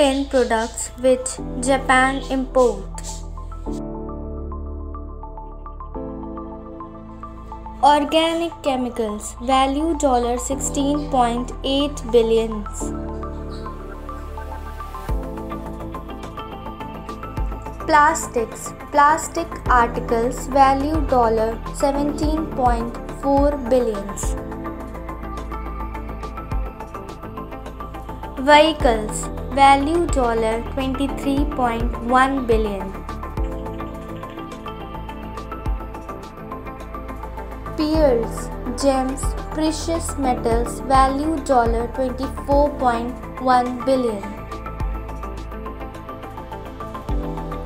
10 products which Japan imports. Organic chemicals, value $16.8 billion. Plastics, plastic articles, value $17.4 billion. Vehicles, value $23.1 billion. Pearls, gems, precious metals, value $24.1 billion.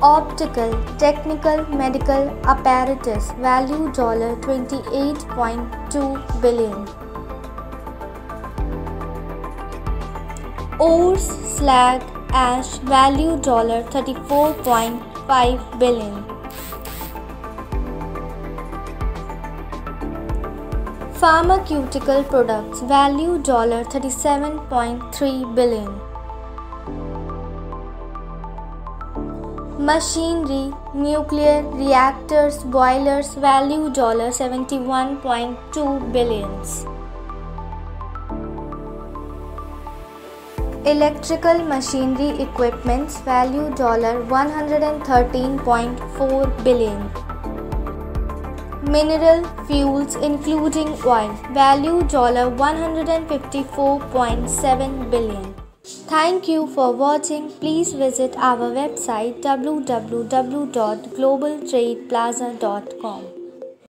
Optical, technical, medical apparatus, value $28.2 billion. Ores, slag, ash, value $34.5 billion. Pharmaceutical products, value $37.3 billion. Machinery, nuclear reactors, boilers, value $71.2 billion. Electrical machinery equipments, value $113.4 billion. Mineral fuels including oil, value $154.7 billion. Thank you for watching. Please visit our website www.globaltradeplaza.com.